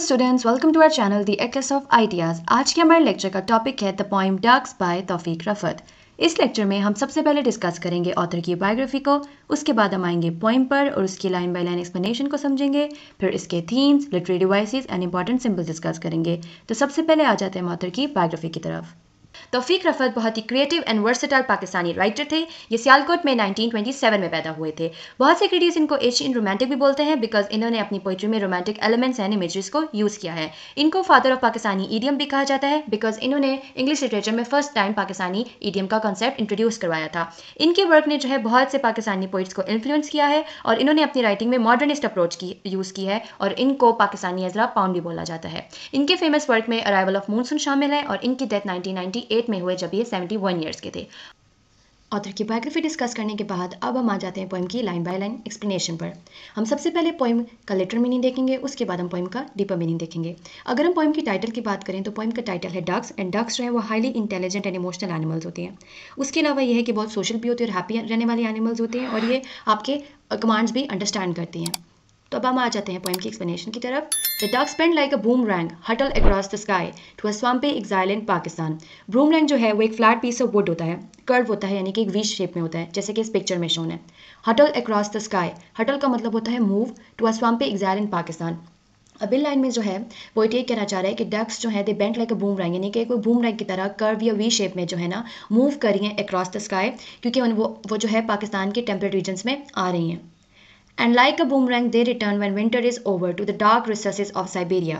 Hello students, welcome to our channel The Atlas of Ideas। आज के हमारे lecture का टॉपिक है the poem ducks by Taufiq Rafat. इस लेक्चर में हम सबसे पहले डिस्कस करेंगे ऑथर की बायोग्राफी को, उसके बाद हम आएंगे पोएम पर और उसकी लाइन बाय लाइन एक्सप्लेनेशन को समझेंगे, फिर इसके themes, literary devices and important symbols discuss करेंगे। तो सबसे पहले आ जाते हैं ऑथर की बायोग्राफी की तरफ। तौफीक रफत बहुत ही creative and versatile Pakistani writer थे। ये सियालकोट में 1927 में पैदा हुए थे। बहुत से क्रिटिक्स इनको एशियन रोमांटिक भी बोलते हैं बिकॉज इन्होंने अपनी पोइट्री में रोमांटिक एलिमेंट्स एंड इमेजेस को यूज़ किया है। इनको फादर ऑफ पाकिस्तानी ईडियम भी कहा जाता है बिकॉज इन्होंने इंग्लिश लिटरेचर में फर्स्ट टाइम पाकिस्तानी ईडियम का कॉन्सेप्ट इंट्रोड्यूस करवाया था। इनके वर्क ने जो है बहुत से पाकिस्तानी पोइट्स को इन्फ्लुएंस किया है और इन्होंने अपनी राइटिंग में मॉडर्निस्ट अप्रोच की यूज़ की है और इनको पाकिस्तानी अजरा पाउंड भी बोला जाता है। इनके फेमस वर्क में अराइवल ऑफ मूनसून शामिल है और इनकी डेथ 1998 में हुए जब ये 71 ईयर्स के थे। ऑथर की बायोग्राफी डिस्कस करने के बाद अब हम आ जाते हैं पोएम की लाइन बाय लाइन एक्सप्लेनेशन पर। हम सबसे पहले पोएम का लिटरल मीनिंग देखेंगे, उसके बाद हम पोएम का डीपर मीनिंग देखेंगे। अगर हम पोएम की टाइटल की बात करें तो पोएम का टाइटल है डक्स, एंड डक्स जो है वो highly intelligent and emotional animals होते हैं। उसके अलावा ये है कि बहुत सोशल भी होते हैं और हैप्पी रहने वाले एनिमल्स होते हैं और ये आपके कमांड्स भी अंडरस्टैंड करती हैं। तो अब हम आ जाते हैं पोएम की एक्सप्लेनेशन की तरफ। The ducks bend like a boomerang hurtle across the sky to a swampy exile in Pakistan. Boomerang जो है वो एक फ्लैट पीस ऑफ वुड होता है, कर्व होता है, यानी कि एक वी शेप में होता है जैसे कि इस पिक्चर में शोन है। हटल अक्रॉस द स्काई, हटल का मतलब होता है move, to a swampy exile in Pakistan. अब इन लाइन में जो है पोइट ये कहना चाह रहा है कि डक्स जो है they bent like a boomerang, यानी कि कोई बूमरैंग की तरह कर्व या वी शेप में जो है ना मूव कर रही है अक्रॉस द स्काई, क्योंकि वो जो है पाकिस्तान के टेम्परेट रीजन्स में आ रही हैं। And like a boomerang they return when winter is over to the dark recesses of Siberia।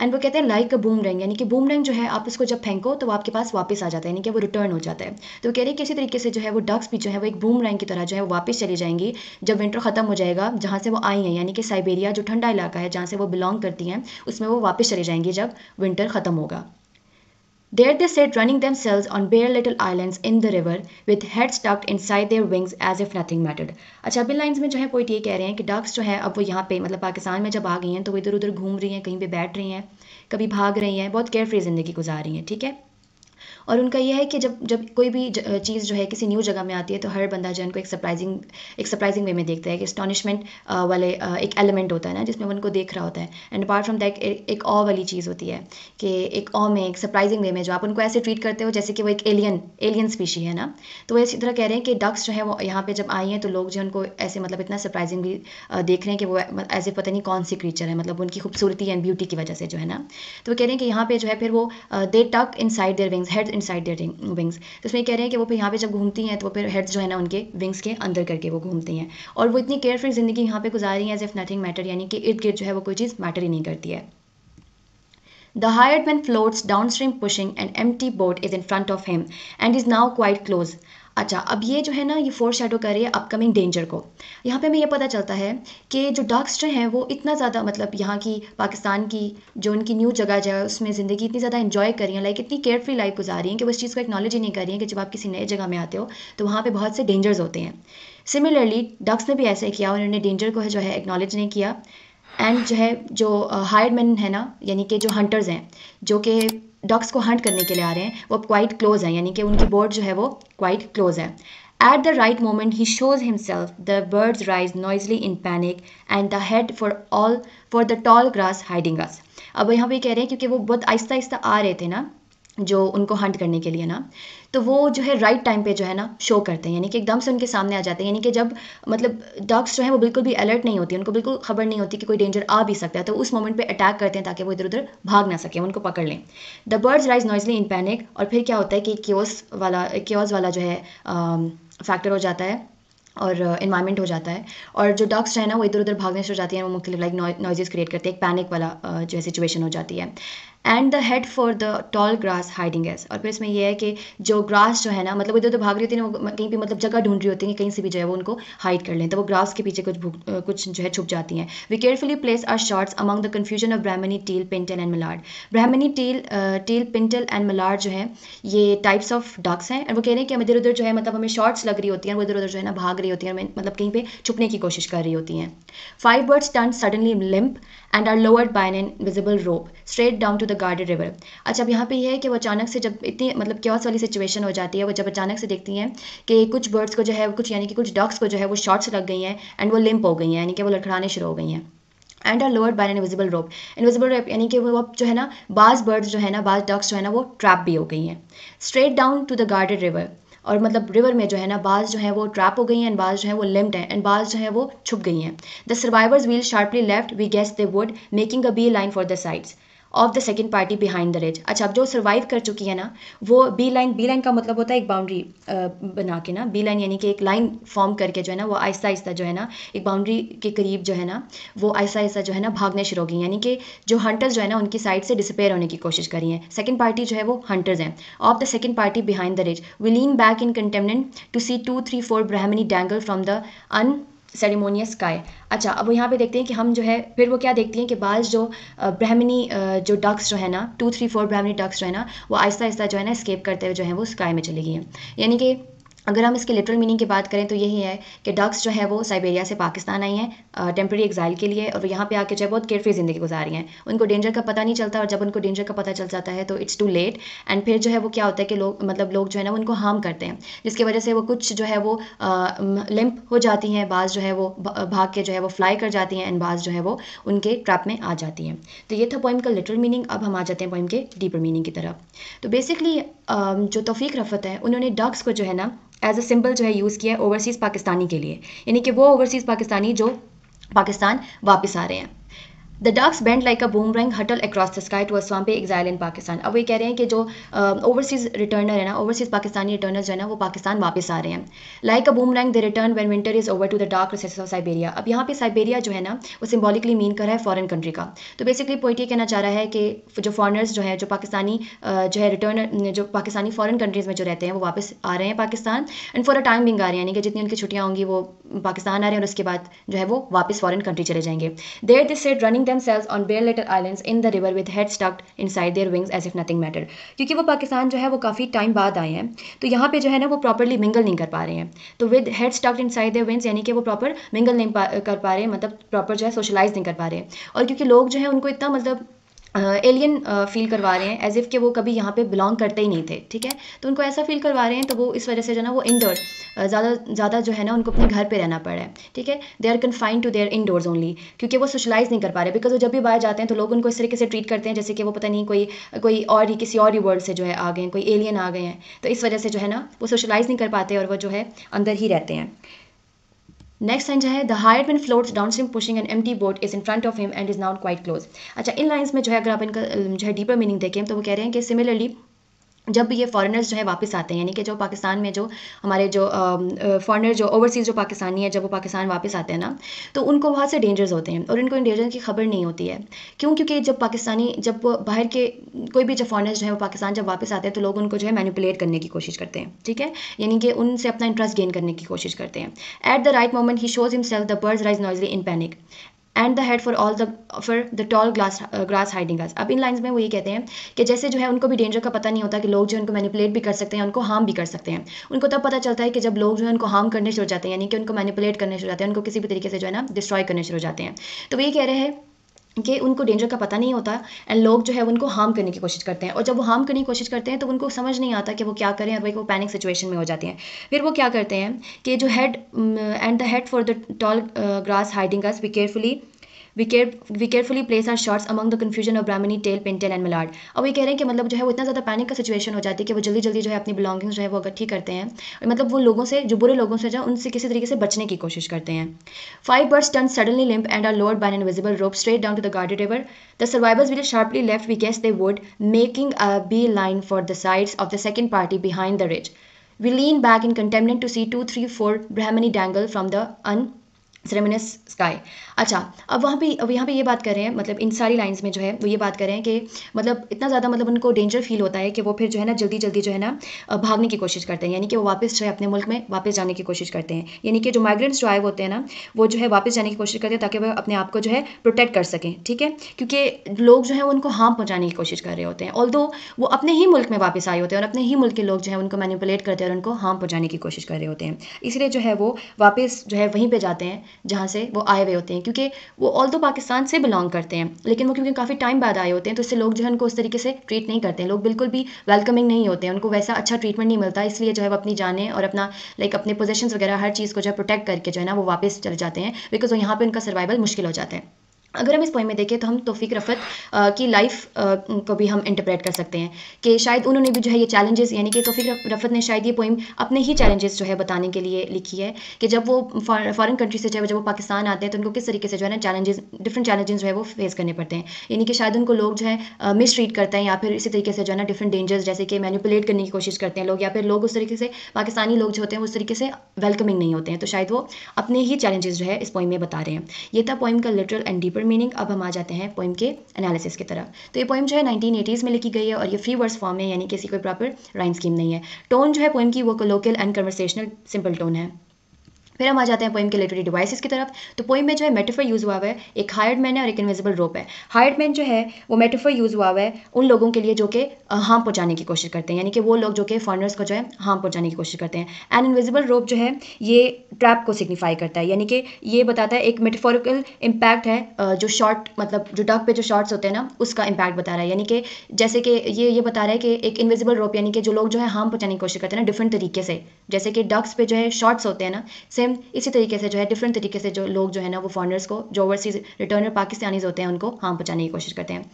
And वो कहते हैं लाइक अ बूमरैंग, यानी कि बूमरैंग जो है आप उसको जब फेंको तो वो आपके पास वापस आ जाता है, यानी कि वो रिटर्न हो जाता है। तो कह रहे हैं कि इसी तरीके से जो है वो डक्स भी जो है वो एक बूमरैंग की तरह जो है वो वापस चली जाएंगी जब विंटर खत्म हो जाएगा जहाँ से वो आई हैं, यानी कि साइबेरिया जो ठंडा इलाका है जहाँ से वो बिलोंग करती हैं उसमें वो वापस चली जाएंगी जब विंटर खत्म होगा। There they sit running themselves on bare little islands in the river with heads tucked inside their wings as if nothing mattered। अच्छा, अब इन लाइन्स में जो है पोइट ये कह रहे हैं कि डक्स जो है अब वो यहाँ पे मतलब पाकिस्तान में जब आ गई हैं तो वो इधर उधर घूम रही हैं, कहीं पे बैठ रही हैं, कभी भाग रही हैं, बहुत केयर फ्री ज़िंदगी गुजार रही हैं, ठीक है। और उनका यह है कि जब कोई भी चीज़ जो है किसी न्यू जगह में आती है तो हर बंदा जो उनको एक सरप्राइजिंग वे में देखता है कि एस्टॉनिशमेंट वाले एक एलिमेंट होता है ना जिसमें उनको देख रहा होता है। एंड अपार्ट फ्रॉम दैट एक ऑ वाली चीज़ होती है कि एक ऑ में एक सरप्राइजिंग वे में जो आप उनको ऐसे ट्रीट करते हो जैसे कि वो एक एलियन स्पीशी है ना। तो वो इसी तरह कह रहे हैं कि डक्स जो है वो यहाँ पर जब आई हैं तो लोग जो उनको ऐसे मतलब इतना सरप्राइजिंग भी देख रहे हैं कि वो ऐसे पता नहीं कौन सी क्रीचर है, मतलब उनकी खूबसूरती एंड ब्यूटी की वजह से जो है ना। तो वो कह रहे हैं कि यहाँ पर जो है फिर वो they tuck inside their wings, heads inside their wings. तो इसमें कह रहे हैं कि वो फिर यहाँ पे जब घूमती हैं तो फिर हेड्स जो है ना उनके विंग्स के अंदर करके वो घूमती हैं और वो इतनी केयर फ्री जिंदगी यहाँ पे गुजार रही हैं एज इफ नथिंग मैटर, यानी कि इर्द गिर्द जो है वो कोई चीज़ मैटर ही नहीं करती है। The hired man floats downstream pushing an empty boat is in front of him and is now quite close। अच्छा, अब ये जो है ना ये फोरशैडो कर रही है अपकमिंग डेंजर को। यहाँ पे हमें ये पता चलता है कि जो डक्स जो हैं वो इतना ज़्यादा मतलब यहाँ की पाकिस्तान की जो उनकी न्यू जगह जो है उसमें ज़िंदगी इतनी ज़्यादा एंजॉय कर रही है, लाइक इतनी केयर फ्री लाइफ गुजार रही है कि वो इस चीज़ को एक्नॉलेज ही नहीं कर रही है कि जब आप किसी नए जगह में आते हो तो वहाँ पर बहुत से डेंजर्स होते हैं। सिमिलरली डक्स ने भी ऐसा किया, उन्होंने डेंजर को जो है एक्नॉलेज नहीं किया। एंड जो है जो हायर्ड मैन है ना, यानी कि जो हंटर्स हैं जो कि डक्स को हंट करने के लिए आ रहे हैं, वो क्वाइट क्लोज हैं, यानी कि उनकी बोट जो है वो क्वाइट क्लोज है। At the right moment he shows himself the birds rise noisily in panic and the head for the tall grass hiding us. अब यहाँ पे कह रहे हैं क्योंकि वो बहुत आहिस्ता आहिस्ता आ रहे थे ना जो उनको हंट करने के लिए ना, तो वो जो है राइट टाइम पे जो है ना शो करते हैं, यानी कि एकदम से उनके सामने आ जाते हैं। यानी कि जब मतलब डक्स जो है वो बिल्कुल भी अलर्ट नहीं होती, उनको बिल्कुल खबर नहीं होती कि कोई डेंजर आ भी सकता है, तो उस मोमेंट पे अटैक करते हैं ताकि वो इधर उधर भाग ना सके, उनको पकड़ लें। The birds rise noisily in panic, और फिर क्या होता है कि क्योस वाला जो है फैक्टर हो जाता है और एनवायरनमेंट हो जाता है और जो डक्स है ना वो इधर उधर भागने से हो जाती हैं, वो मुख्तलिफ लाइक नॉइजेस क्रिएट करते हैं, एक पैनिक वाला जो है सिचुएशन हो जाती है। And the head for the tall grass hiding us, और फिर इसमें यह है कि जो ग्रास जो है ना मतलब इधर उधर भाग रही होती है वो कहीं भी मतलब जगह ढूंढ रही होती है कहीं से भी जो है वो उनको हाइड कर लें, तो वो ग्रास के पीछे कुछ जो है छुप जाती हैं। We carefully place our shots among the confusion of Brahmani teal pintail and mallard. Brahmani teal pintail and mallard जो है ये टाइप्स ऑफ डक्स हैं। और वो कह रहे हैं कि हम इधर उधर जो है मतलब हमें शॉट्स लग रही होती हैं, वो इधर उधर जो है ना भाग रही होती हैं, मतलब कहीं पर छुपने की कोशिश कर रही होती हैं। Five birds turn suddenly limp and are lowered by an invisible rope straight down to the guarded river. अच्छा, अब यहाँ पे यह है कि वो अचानक से जब इतनी मतलब क्योस वाली सिचुएशन हो जाती है, वो जब अचानक से देखती हैं कि कुछ बर्ड्स को जो है कुछ यानी कि कुछ डक्स को जो है वो शॉट्स लग गई हैं एंड वो लिम्प हो गई हैं, यानी कि वो लड़खड़ाने शुरू हो गई हैं। And are lowered by an invisible rope. Invisible rope यानी कि वो अब जो है ना बाज बर्ड्स जो है ना, बाज डक्स जो है ना वो ट्रैप भी हो गई हैं। Straight down to the guarded river, और मतलब रिवर में जो है ना बाज जो है वो ट्रैप हो गई हैं, एंड बाज जो है वो लिम्ड हैं, एंड बाज जो है वो छुप गई हैं। The survivors wheel sharply left, we guess they would, making a B line for the sides of the second party behind the ridge. अच्छा, अब जो सर्वाइव कर चुकी है ना वो बी लाइन, बी लाइन का मतलब होता है एक बाउंड्री बना के ना, बी लाइन यानी कि एक लाइन फॉर्म करके जो है ना वो आहिस्ता आहिस्ता जो है ना एक बाउंड्री के करीब जो है ना वो आहिस्ता आहिस्ता जो है ना भागने शुरू हो गई, यानी कि जो हंटर्स जो है ना उनकी साइड से डिसपेयर होने की कोशिश करी है। सेकंड पार्टी जो है वो हंटर्स हैं। Of the second party behind the ridge, we lean back in contentment to see 2, 3, 4 Brahminy dangle from the unceremonious sky. अच्छा, अब यहाँ पे देखते हैं कि हम जो है फिर वो क्या देखती हैं कि बाज जो ब्राह्मणी जो डक्स जो है ना 2, 3, 4 ब्राह्मणी डक्स जो है ना वो आहिस्ता आहिस्ता जो है ना स्केप करते हुए जो है वो स्काई में चली गई हैं। यानी कि अगर हम इसके लिटरल मीनिंग की बात करें तो यही है कि डक्स जो है वो साइबेरिया से पाकिस्तान आई हैं टेम्प्रेरी एग्जाइल के लिए, और यहाँ पे आके जो है बहुत केयरफ्री ज़िंदगी गुजारी हैं, उनको डेंजर का पता नहीं चलता, और जब उनको डेंजर का पता चल जाता है तो इट्स टू लेट, एंड फिर जो है वो क्या होता है कि लोग मतलब लोग जो है ना उनको हार्म करते हैं, जिसकी वजह से वो कुछ जो है वो लिम्प हो जाती हैं, बाज जो है वो भाग के जो है वो फ्लाई कर जाती हैं, एंड बाज जो है वो उनके ट्रैप में आ जाती हैं। तो ये था पोइम का लिटरल मीनिंग। अब हम आ जाते हैं पोइम के डीपर मीनिंग की तरफ। तो बेसिकली जो तौफीक रफ़त है उन्होंने डक्स को जो है ना एज अ सिंबल जो है यूज़ किया है ओवरसीज़ पाकिस्तानी के लिए, यानी कि वो ओवरसीज़ पाकिस्तानी जो पाकिस्तान वापस आ रहे हैं। The ducks bend like a boomerang hurtle across the sky to a swampy exile in Pakistan. अब ये कह रहे हैं कि जो ओवरसीज़ रिटर्नर है ना, ओवरसीज़ पाकिस्तानी रिटर्नर जो है ना वो पाकिस्तान वापस आ रहे हैं। Like a boomerang they return when winter is over to the dark recesses of Siberia. अब यहाँ पे साइबेरिया जो है ना वो सिम्बॉलिकली मीन कर रहा है फॉरेन कंट्री का। तो बेसिकली पोइट ये कहना चाह रहा है कि जो फॉरनर्स जो है, जो पाकिस्तानी जो है रिटर्नर, जो पाकिस्तानी फॉरेन कंट्रीज़ में जो रहते हैं वो वापस आ रहे हैं Pakistan, and for a time being आ रहे हैं, यानी कि जितनी उनकी छुट्टियाँ होंगी वो पाकिस्तान आ रहे हैं, और उसके बाद जो है वो वापस फॉरेन कंट्री चले जाएंगे। There they sit running themselves on bare little islands in the river with heads tucked inside their wings as if nothing mattered। क्योंकि वो पाकिस्तान जो है वो काफ़ी टाइम बाद आए हैं, तो यहाँ पे जो है ना वो प्रॉपर्ली मिंगल नहीं कर पा रहे हैं। तो with heads tucked inside their wings यानी कि वो प्रॉपर मिंगल नहीं कर पा रहे हैं, मतलब प्रॉपर जो है सोशलाइज नहीं कर पा रहे हैं, और क्योंकि लोग जो है उनको इतना मतलब एलियन फील करवा रहे हैं, एज इफ़ कि वो कभी यहाँ पे बिलोंग करते ही नहीं थे, ठीक है, तो उनको ऐसा फील करवा रहे हैं, तो वो इस वजह से जो है ना वो इंडोर ज़्यादा जो है ना उनको अपने घर पे रहना पड़ा है, ठीक है। They are confined to their indoors only, क्योंकि वो सोशलाइज नहीं कर पा रहे, बिकॉज वो जब भी बाहर जाते हैं तो लोग उनको इस तरीके से ट्रीट करते हैं जैसे कि वो पता नहीं कोई और ही किसी और ही वर्ल्ड से जो है आ गए हैं, कोई एलियन आ गए हैं, तो इस वजह से जो है ना वो सोशलाइज नहीं कर पाते और वो जो है अंदर ही रहते हैं। नेक्स्ट साइन जो है the हायरमैन floats downstream pushing an empty boat is in front of him and is now quite close. अच्छा, इन लाइंस में जो है अगर आप इनका जो है डीपर मीनिंग देखें तो वो कह रहे हैं कि सिमिलरली जब ये फॉरेनर्स जो है वापस आते हैं, यानी कि जो पाकिस्तान में जो हमारे जो फॉरेनर जो ओवरसीज़ जो पाकिस्तानी है, जब वो पाकिस्तान वापस आते हैं ना तो उनको बहुत से डेंजर्स होते हैं, और इनको इन डेंजर की खबर नहीं होती है। क्यों? क्योंकि जब पाकिस्तानी, जब बाहर के कोई भी जो फॉरेनर्स जो है वो पाकिस्तान जब वापस आते हैं तो लोग उनको जो है मैनिपुलेट करने की कोशिश करते हैं, ठीक है, यानी कि उनसे अपना इंटरेस्ट गेन करने की कोशिश करते हैं। At the right moment he shows himself, the birds rise noisily in panic and the head for the tall grass hiding us. अब इन लाइंस में वो ये कहते हैं कि जैसे जो है उनको भी डेंजर का पता नहीं होता कि लोग जो उनको मैनिपुलेट भी कर सकते हैं, उनको हार्म भी कर सकते हैं। उनको तब पता चलता है कि जब लोग जो है उनको हार्म करने शुरू हो जाते हैं, यानी कि उनको मैनिपुलेट करने शुरू हो जाते हैं, उनको किसी भी तरीके से जो है ना डिस्ट्रॉय करने शुरू हो जाते हैं। तो वो ये कह रहे हैं कि उनको डेंजर का पता नहीं होता एंड लोग जो है उनको हार्म करने की कोशिश करते हैं, और जब वो हार्म करने की कोशिश करते हैं तो उनको समझ नहीं आता कि वो क्या करें, और वो पैनिक सिचुएशन में हो जाते हैं। फिर वो क्या करते हैं कि जो head and the head for the tall grass hiding us we carefully place our shots among the confusion of Brahminy teal, pintail and mallard. अब ये कह रहे हैं कि मतलब जो है वो इतना ज़्यादा पैनिक का सिचुएशन हो जाती है कि वो जल्दी जल्दी जो है अपनी बिलोंगिंग्स जो है वो इकट्ठी करते हैं, और मतलब वो लोगों से, जो बुरे लोगों से जो उनसे किसी तरीके से बचने की कोशिश करते हैं। 5 birds turn suddenly limp and are lowered by an invisible rope straight down to the guarded river. The survivors will sharply left, we guess they would, making a B line for the sides of the second party behind the ridge. We lean back in contentment to see 2, 3, 4 Brahminy dangle from the unceremonious sky. अच्छा, अब यहाँ पे ये बात कर रहे हैं, मतलब इन सारी लाइंस में जो है वो ये बात कर रहे हैं कि मतलब इतना ज़्यादा मतलब उनको डेंजर फील होता है कि वो फिर जो है ना जल्दी जल्दी जो है ना भागने की कोशिश करते हैं, यानी कि वो वापस जो है अपने मुल्क में वापस जाने की कोशिश करते हैं, यानी कि जो माइग्रेंट्स जो आए होते हैं ना वो जो है वापस जाने की कोशिश करते हैं ताकि वह अपने आप को जो है प्रोटेक्ट कर सकें, ठीक है, क्योंकि लोग जो है उनको हार्म पहुँचाने की कोशिश कर रहे होते हैं, ऑल्दो वो अपने ही मुल्क में वापस आए होते हैं और अपने ही मुल्क के लोग जो है उनको मैनिपुलेट करते हैं और उनको हार्म पहुँचाने की कोशिश कर रहे होते हैं, इसलिए जो है वो वापस जो है वहीं पर जाते हैं जहाँ से वो आए हुए होते हैं, क्योंकि वो ऑल तो पाकिस्तान से बिलोंग करते हैं लेकिन वो क्योंकि काफ़ी टाइम बाद आए होते हैं तो इससे लोग जो है उनको उस तरीके से ट्रीट नहीं करते हैं, लोग बिल्कुल भी वेलकमिंग नहीं होते हैं, उनको वैसा अच्छा ट्रीटमेंट नहीं मिलता, इसलिए जो है वो अपनी जानें और अपना अपने पोजीशंस वगैरह हर चीज़ को जो है प्रोटेक्ट करके जो है ना वो वापस चले जाते हैं, बिकॉज यहाँ पर उनका सर्वाइवल मुश्किल हो जाता है। अगर हम इस पॉइंट में देखें तो हम तौफीक रफ़त की लाइफ को भी हम इंटरप्रेट कर सकते हैं कि शायद उन्होंने भी जो है ये चैलेंजेस, यानी कि तौफीक रफ़त ने शायद ये पोइम अपने ही चैलेंजेस जो है बताने के लिए लिखी है कि जब वो फॉरेन कंट्री से जब वो पाकिस्तान आते हैं तो उनको किस तरीके से जो है ना चैलेंजेस, डिफरेंट चैलेंजेस जो है वो फेस करने पड़ते हैं, यानी कि शायद उनको लोग जो है मिस ट्रीट करते हैं या फिर इसी तरीके से जो है ना डिफरेंट डेंजर्स जैसे कि मैनिपुलेट करने की कोशिश करते हैं लोग, या फिर लोग उस तरीके से, पाकिस्तानी लोग जो होते हैं उस तरीके से वेलकमिंग नहीं होते हैं। तो शायद वो अपने ही चैलेंजेस जो है इस पोइम में बता रहे हैं। ये था पोइम का लिटरल एंड डीपर मीनिंग। अब हम आ जाते हैं पोइम के एनालिसिस की तरफ। तो ये पोइम जो है 1980s में लिखी गई है और ये फ्री वर्स फॉर्म है, यानी कि इसकी कोई प्रॉपर राइम स्कीम नहीं है। टोन जो है पोइम की वो colloquial and conversational simple tone है। फिर हम आ जाते हैं पोइम के लिटरेरी डिवाइसेस की तरफ। तो पोइम में जो है मेटाफर यूज़ हुआ है, एक हायर्ड मैन है और एक इनविजिबल रोप है। हायर्ड मैन जो है वो मेटाफर यूज़ हुआ है उन लोगों के लिए जो कि हार्म पहुंचाने की कोशिश करते हैं, यानी कि वो लोग जो कि फॉरनर्स को जो है हार्म पहुंचाने की कोशिश करते हैं। एंड इनविजिबल रोप जो है ये ट्रैप को सिग्निफाई करता है, यानी कि ये बताता है एक मेटाफोरिकल इम्पैक्ट है जो शॉर्ट, मतलब जो डक पे जो शॉर्ट्स होते हैं ना उसका इम्पैक्ट बता रहा है, यानी कि जैसे कि ये बता रहा है कि एक इनविजिबल रोप यानी कि जो लोग जो है हार्म पहुँचाने की कोशिश करते हैं ना डिफरेंट तरीके से, जैसे कि डक्स पे जो है शॉर्ट्स होते हैं ना, इसी तरीके से जो है डिफरेंट तरीके से जो लोग जो है ना वो फॉरेनर्स को, जो ओवरसीज रिटर्नर पाकिस्तानीज होते हैं, उनको हार्म पहुंचाने की कोशिश करते हैं।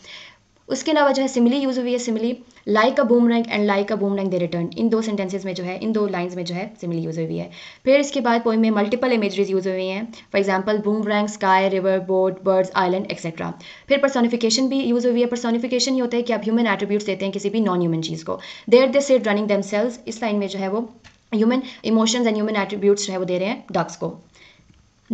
उसके अलावा जो है सिमिली यूज़ हुई है, simile like a boomerang and like a boomerang they return, इन दो सेंटेंसेस में जो है, इन दो लाइंस में जो है सिमिली यूज़ हुई है। फिर इसके बाद पोइम में मल्टीपल इमेजरीज यूज़ हुई हैं, for example boomerang, sky, river, boat, birds, island etcetera. फिर पर्सोनिफिकेशन भी यूज़ हुई है। पर्सोनिफिकेशन ये होता है कि आप ह्यूमन एट्रीब्यूट्स देते हैं किसी भी नॉन ह्यूमन चीज़ को। There they sit running themselves, इस लाइन में जो है वो human emotions and human attributes जो है वो दे रहे हैं डक्स को।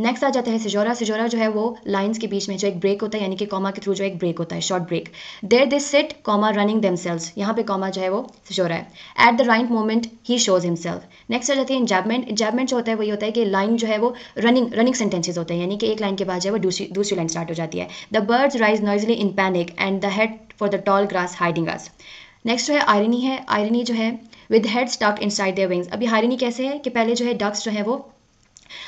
नेक्स्ट आ जाता है सिजोरा। सिजोरा जो है वो लाइंस के बीच में जो एक ब्रेक होता है, यानी कि कॉमा के थ्रू जो एक ब्रेक होता है, short break. There they sit comma running themselves, यहाँ पे कॉमा जो है वो सिजोरा है। At the right moment he shows himself. Next आ जाती है इंजैबमेंट। इंजैबमेंट जो होता है वो ये होता है कि लाइन जो है वो रनिंग सेंटेंसेज होते हैं, यानी कि एक लाइन के बाद जो है वो दूसरी लाइन स्टार्ट हो जाती है। The birds rise noisily in panic and the head for the tall grass hiding us. Next जो है आयरनी है। आयरनी जो है with heads ducked inside their wings. अभी आयरनी कैसे है कि पहले जो है डक्स जो है वो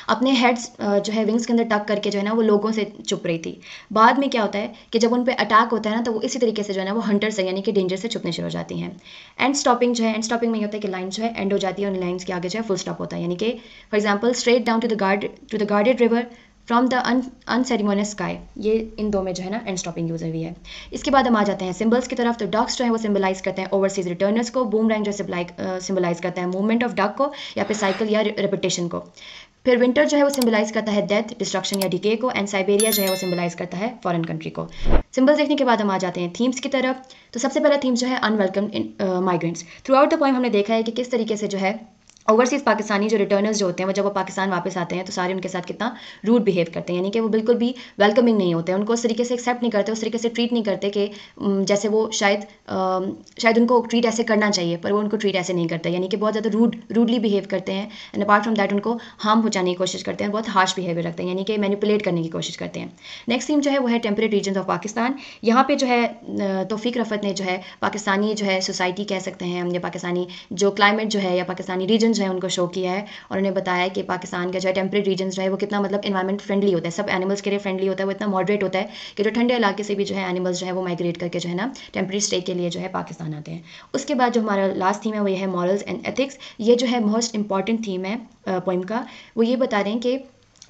अपने हेड्स जो है विंग्स के अंदर टक करके जो है ना वो लोगों से छुप रही थी। बाद में क्या होता है कि जब उन पे अटैक होता है ना तो वो इसी तरीके से जो है ना वो हंटर से, यानी कि डेंजर से छुपने शुरू हो जाती हैं। एंड स्टॉपिंग जो है, एंड स्टॉपिंग में ये होता है कि लाइन जो है एंड हो जाती है और लाइन्स के आगे जो है फुल स्टॉप होता है, यानी कि for example straight down to the guarded river from the unceremonious sky. ये इन दो में जो है ना एंड स्टॉपिंग यूज हुई है। इसके बाद हम आ जाते हैं सिंबल्स की तरफ। तो डक्स जो है वो सिंबलाइज करते हैं ओवरसीज रिटर्नर्स को, बूमरैंग जो सिंबलाइज करता है मूवमेंट ऑफ डक को या फिर साइकिल या रेपिटेशन को। फिर विंटर जो है वो सिंबलाइज करता है डेथ, डिस्ट्रक्शन या डिके को। एंड साइबेरिया जो है वो सिंबलाइज करता है फॉरेन कंट्री को। सिंबल्स देखने के बाद हम आ जाते हैं थीम्स की तरफ। तो सबसे पहला थीम जो है unwelcome migrants. Throughout the poem हमने देखा है कि किस तरीके से जो है ओवरसीज पाकिस्तानी जो रिटर्नर्स जो होते हैं वो जब वो पाकिस्तान वापस आते हैं तो सारे उनके साथ कितना रूड बिहेव करते हैं, यानी कि वो बिल्कुल भी वेलकमिंग नहीं होते हैं, उनको उस तरीके से एक्सेप्ट नहीं करते, उस तरीके से ट्रीट नहीं करते कि जैसे वो शायद उनको ट्रीट ऐसे करना चाहिए, पर वो उनको ट्रीट ऐसे नहीं करते, यानी कि बहुत ज़्यादा रूडली बिहेव करते हैं। एंड अपार्ट फ्रॉम दैट उनको हार्म पहुँचाने की कोशिश करते हैं, बहुत हार्श बिहेवियर रखते हैं, यानी कि मैनिपुलेट करने की कोशिश करते हैं। नेक्स्ट थीम जो है वो है टेम्परेट रीजन ऑफ पाकिस्तान। यहाँ पर जो है तौफीक रफ़त ने जो है पाकिस्तानी जो है सोसाइटी कह सकते हैं हम, या पाकिस्तानी जो क्लाइमेट जो है या पाकिस्तानी रीजन जो है उनको शो किया है और उन्हें बताया है कि पाकिस्तान का जो है टेम्परेट रीजन जो है वो कितना मतलब एनवायरमेंट फ्रेंडली होता है, सब एनिमल्स के लिए फ्रेंडली होता है, वो इतना मॉडरेट होता है कि जो ठंडे इलाके से भी जो है एनिमल्स जो है वो माइग्रेट करके जो है ना टेम्परेरी स्टे के लिए जो है पाकिस्तान आते हैं। उसके बाद जो हमारा लास्ट थीम है वो है मॉरल्स एंड एथिक्स। ये जो है मोस्ट इंपॉर्टेंट थीम है पोइम का। वो ये बता रहे हैं कि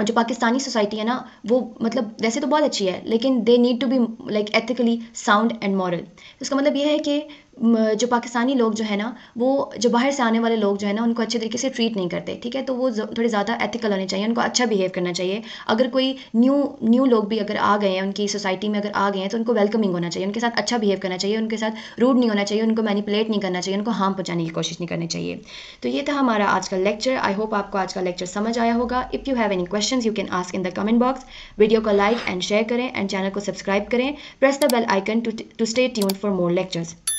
जो पाकिस्तानी सोसाइटी है ना वो मतलब वैसे तो बहुत अच्छी है, लेकिन they need to be like ethically sound and moral. उसका मतलब ये है कि जो पाकिस्तानी लोग जो है ना वो जो बाहर से आने वाले लोग जो है ना उनको अच्छे तरीके से ट्रीट नहीं करते, ठीक है, तो वो थोड़े ज़्यादा एथिकल होने चाहिए, उनको अच्छा बिहेव करना चाहिए। अगर कोई न्यू लोग भी अगर आ गए हैं उनकी सोसाइटी में, अगर आ गए हैं तो उनको वेलकमिंग होना चाहिए, उनके साथ अच्छा बिहेव करना चाहिए, उनके साथ रूड नहीं होना चाहिए, उनको मैनिपुलेट नहीं करना चाहिए, उनको हार्म पहुँचाने की कोशिश नहीं करनी चाहिए। तो ये था हमारा आज का लेक्चर। आई होप आपको आज का लेक्चर समझ आया होगा। If you have any question you can ask in the comment box. Video को लाइक एंड शेयर करें एंड चैनल को सब्सक्राइब करें। Press the bell icon to stay tuned for more lectures.